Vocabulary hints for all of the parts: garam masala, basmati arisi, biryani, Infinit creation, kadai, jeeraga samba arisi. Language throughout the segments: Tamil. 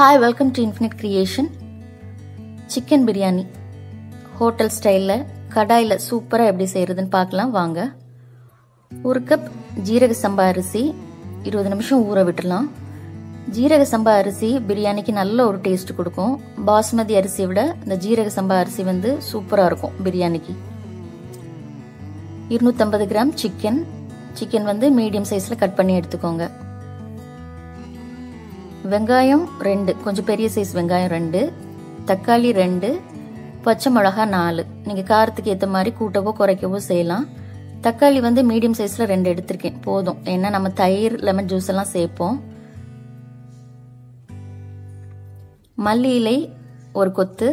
Hi, welcome to Infinite Creation. Chicken biryani hotel style la kadai la super eppadi seiyradhunu paakalam vaanga. 1 cup jeeraga samba arisi 20 nimisham oora vittralam. Jeeraga samba arisi biryani ku nalla oru taste kudukum. Basmati arisi vida indha jeeraga samba arisi vandu super ah irukum biryani ku. 250 gram chicken vandu medium size la cut panni edutukonga. வெங்காயம் 2 கொஞ்சம் பெரிய சைஸ் வெங்காயம் 2 தக்காளி 2 பச்சை மிளகாய் 4 நீங்க காரத்துக்கு ஏத்த மாதிரி கூட்டவோ குறைக்கவோ செய்யலாம் தக்காளி வந்து மீடியம் சைஸ்ல 2 எடுத்துர்க்கேன் போதும் ஏன்னா நம்ம தயிர் லெமன் ஜூஸ் எல்லாம் சேப்போம் மல்லி இலை ஒரு கொத்து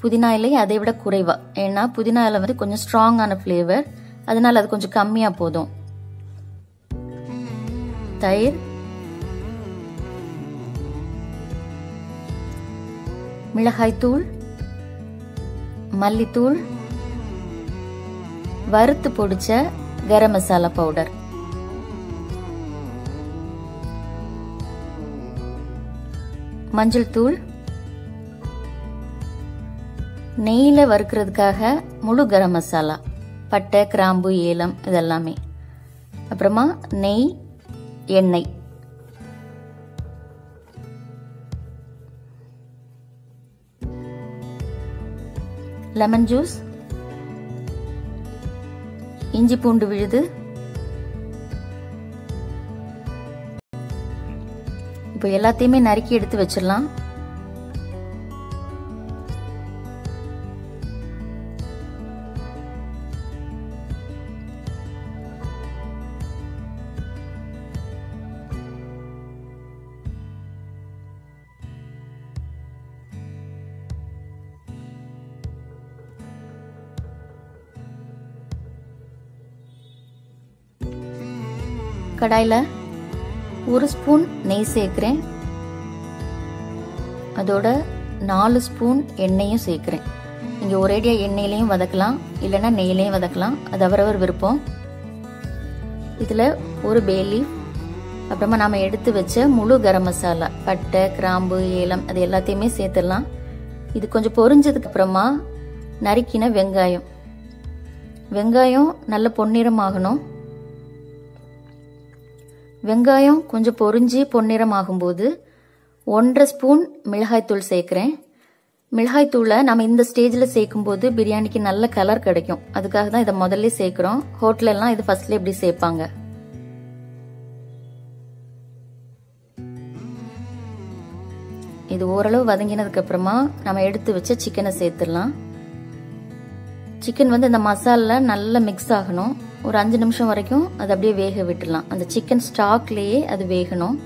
புதினா இலை அதை விட குறைவா ஏன்னா புதினா இலை வந்து கொஞ்சம் ஸ்ட்ராங்கான ஃப்ளேவர் அதனால அது கொஞ்சம் கம்மியா போடும் தயிர் மிளகாய் தூள் மல்லி தூள் வறுத்து பொடிச்ச கரம் மசாலா பவுடர் மஞ்சள் தூள் நெய்ல வறுக்கிறதுக்காக முழு கரம் மசாலா பட்டை கிராம்பு ஏலம் இதெல்லாமே அப்புறமா நெய் எண்ணெய் lemon juice இஞ்சி பூண்டு விழுது இப்போ எல்லாத்தையுமே நறுக்கி எடுத்து வச்சிரலாம் கடாயில 1 ஸ்பூன் நெய் சேர்க்கிறேன் அதோட 4 ஸ்பூன் எண்ணெயும் சேர்க்கிறேன் நீங்க ஒரேடியா எண்ணெயிலயும் வதக்கலாம் இல்லனா நெய்லயும் வதக்கலாம் அது அவரவர் விருப்பம் இதுல ஒரு பே லீஃப் அப்புறமா நாம எடுத்து வச்ச முழு கரம் மசாலா பட்டை கிராம்பு ஏலம் அது எல்லாத்தையுமே சேர்த்துறலாம் இது கொஞ்சம் பொரிஞ்சதுக்கு அப்புறமா நறுக்கின வெங்காயம் நல்ல பொன்னிறமாகணும் வெங்காயம் கொஞ்சம் பொரிஞ்சி பொன்னிறமாகும்போது 1 ஸ்பூன் மிளகாய் தூள் சேர்க்கிறேன் மிளகாய் தூளை நாம இந்த ஸ்டேஜ்ல சேக்கும்போது பிரியாணிக்கு நல்ல கலர் கிடைக்கும் அதுக்காக தான் இத முதல்லயே சேக்குறோம் ஹோட்டல்ல எல்லாம் இது ஃபர்ஸ்ட்ல இப்படி சேப்பாங்க இது ஓரளவு வதங்கினதுக்கு அப்புறமா நாம எடுத்து வச்ச சிக்கனை சேர்த்துறலாம் சிக்கன் வந்து இந்த மசாலால நல்லா மிக்ஸ் ஆகணும் ஒரு 5 நிமிஷம் வரைக்கும் அது அப்படியே வேக விட்டுறலாம் அந்த சிக்கன் ஸ்டாக்லயே அது வேகணும்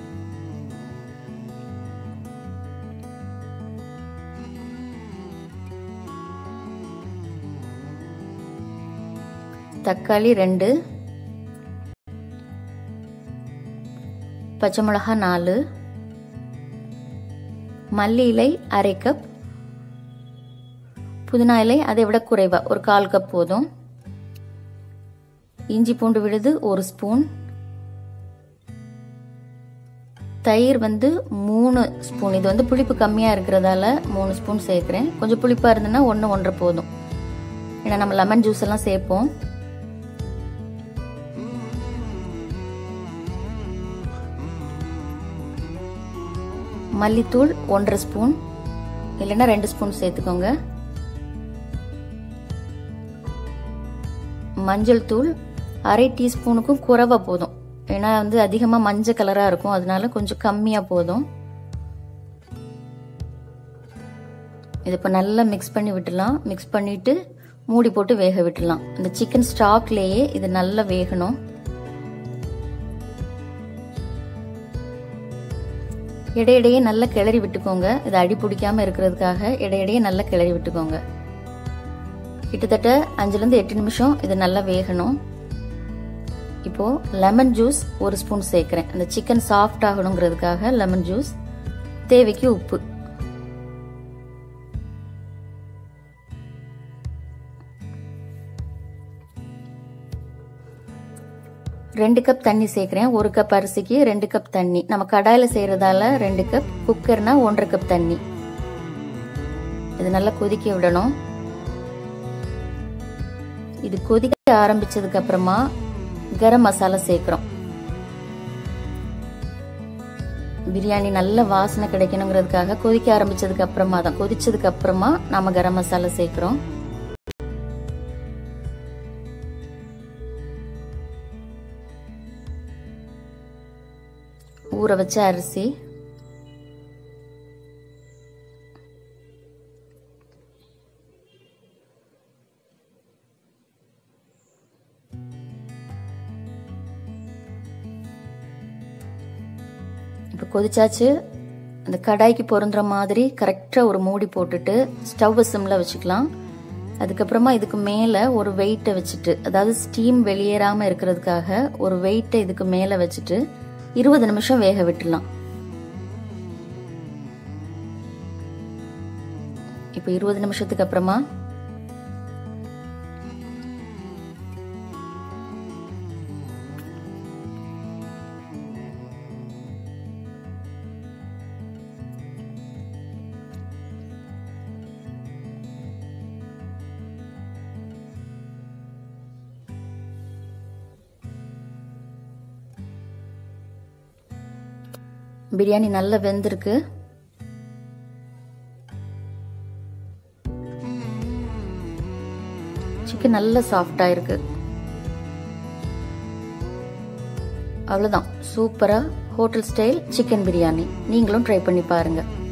தக்காளி 2 பச்சை மிளகாய் 4 மல்லி இலை 1/2 கப் புதினா இலை அதை விட குறைவா ஒரு 1/4 கப் போதும் இஞ்சி பூண்டு விழுது 1 ஸ்பூன் தயிர் வந்து 3 ஸ்பூன் இது வந்து புளிப்பு கம்மியா இருக்குறதால 3 ஸ்பூன் சேர்க்கிறேன் கொஞ்சம் புளிப்பா இருந்தனா 1 1/2 போதும் ஏன்னா நம்ம லெமன் ஜூஸ் எல்லாம் சேப்போம் மல்லித்தூள் 1 1/2 ஸ்பூன் இல்லனா 2 ஸ்பூன் சேர்த்துக்கோங்க மஞ்சள் தூள் 1/2 டீஸ்பூனுக்கும் குறைவா போதும் ஏன்னா வந்து அதிகமா மஞ்சள் கலரா இருக்கும் அதனால கொஞ்சம் கம்மியா போதும் இது இப்ப நல்லா மிக்ஸ் பண்ணி விட்டுலாம் மிக்ஸ் பண்ணிட்டு மூடி போட்டு வேக விட்டுலாம் இந்த சிக்கன் ஸ்டாக்லயே இது நல்லா வேகணும் இடையிடையே நல்லா கிளறி விட்டுக்கோங்க இது அடி பிடிக்காம இருக்கிறதுக்காக இடையிடையே நல்லா கிளறி விட்டுக்கோங்க கிட்டத்தட்ட 5 ல இருந்து 8 நிமிஷம் இது நல்லா வேகணும் இப்போ லெமன் ஜூஸ் 1 ஸ்பூன் சேர்க்கிறேன் அந்த சிக்கன் சாஃப்ட் ஆகணும்ங்கிறதுக்காக லெமன் ஜூஸ் தேவைக்கு உப்பு 2 cup தண்ணி சேக்கறேன் 1 cup அரிசிக்கு 2 cup தண்ணி நம்ம கடாயில செய்யறதால 2 cup குக்கர்னா 1.5 cup தண்ணி இது நல்லா கொதிக்க விடணும் இது கொதிக்க ஆரம்பிச்சதுக்கு அப்புறமா கரம் மசாலா சேக்கறோம் பிரியாணி நல்ல வாசனை கிடைக்கணும்ங்கிறதுக்காக கொதிக்க ஆரம்பிச்சதுக்கு அப்புறமா தான் கொதிச்சதுக்கு அப்புறமா நாம கரம் மசாலா சேக்கறோம் ஊற வச்ச அரிசி இப்ப கொதிச்சாச்சு அந்த கடாய்க்கு பொருந்தற மாதிரி கரெக்ட்டா ஒரு மூடி போட்டுட்டு ஸ்டவ் சிம்ல வச்சுக்கலாம் அதுக்கு அப்புறமா இதுக்கு மேல ஒரு வெயிட் வச்சிட்டு அதாவது ஸ்டீம் வெளியேறாம இருக்குிறதுக்காக ஒரு வெயிட் இதுக்கு மேல வச்சிட்டு 20 நிமிஷம் வேக விட்டுலாம் இப்போ 20 நிமிஷத்துக்கு அப்புறமா பிரியாணி நல்லா வெந்திருக்கு சிக்கன் நல்லா சாஃப்ட்டா இருக்கு அவ்வளவுதான் சூப்பரா ஹோட்டல் ஸ்டைல் சிக்கன் பிரியாணி நீங்களும் ட்ரை பண்ணி பாருங்க